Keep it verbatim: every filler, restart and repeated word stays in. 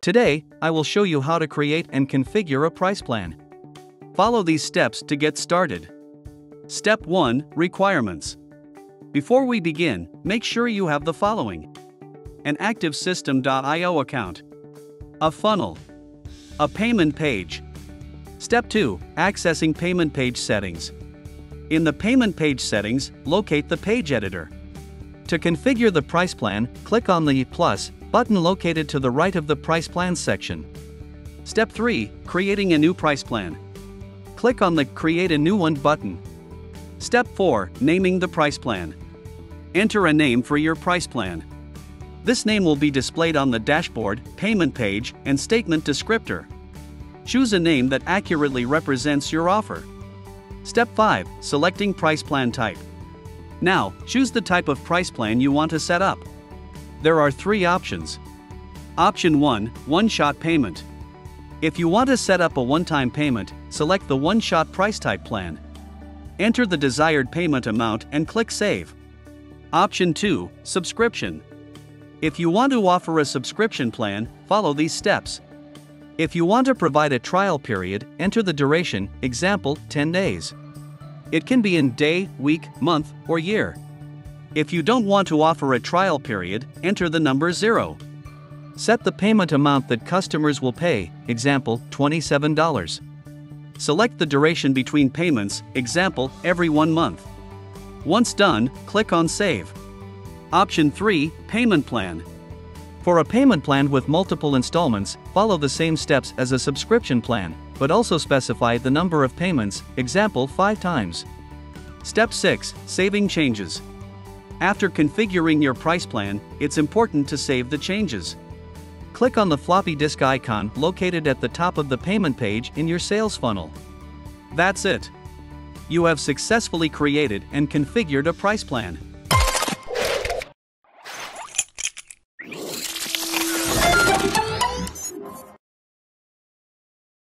Today, I will show you how to create and configure a price plan. Follow these steps to get started. Step one. Requirements. Before we begin, make sure you have the following: an active Systeme dot i o account, a funnel, a payment page. Step two. Accessing payment page settings. In the payment page settings, locate the page editor. To configure the price plan, click on the plus button located to the right of the price plan section. Step three. Creating a new price plan. Click on the create a new one button. Step four. Naming the price plan. Enter a name for your price plan. This name will be displayed on the dashboard, payment page, and statement descriptor. Choose a name that accurately represents your offer. Step five. Selecting price plan type. Now, choose the type of price plan you want to set up. There are three options. Option one. One-shot payment. If you want to set up a one-time payment, select the one-shot price type plan. Enter the desired payment amount and click Save. Option two. Subscription. If you want to offer a subscription plan, follow these steps. If you want to provide a trial period, enter the duration, example, ten days. It can be in day, week, month, or year. If you don't want to offer a trial period, enter the number zero. Set the payment amount that customers will pay, example, twenty-seven dollars. Select the duration between payments, example, every one month. Once done, click on Save. Option three. Payment plan. For a payment plan with multiple installments, follow the same steps as a subscription plan, but also specify the number of payments, example five times. Step six. Saving changes. After configuring your price plan, it's important to save the changes. Click on the floppy disk icon located at the top of the payment page in your sales funnel. That's it. You have successfully created and configured a price plan.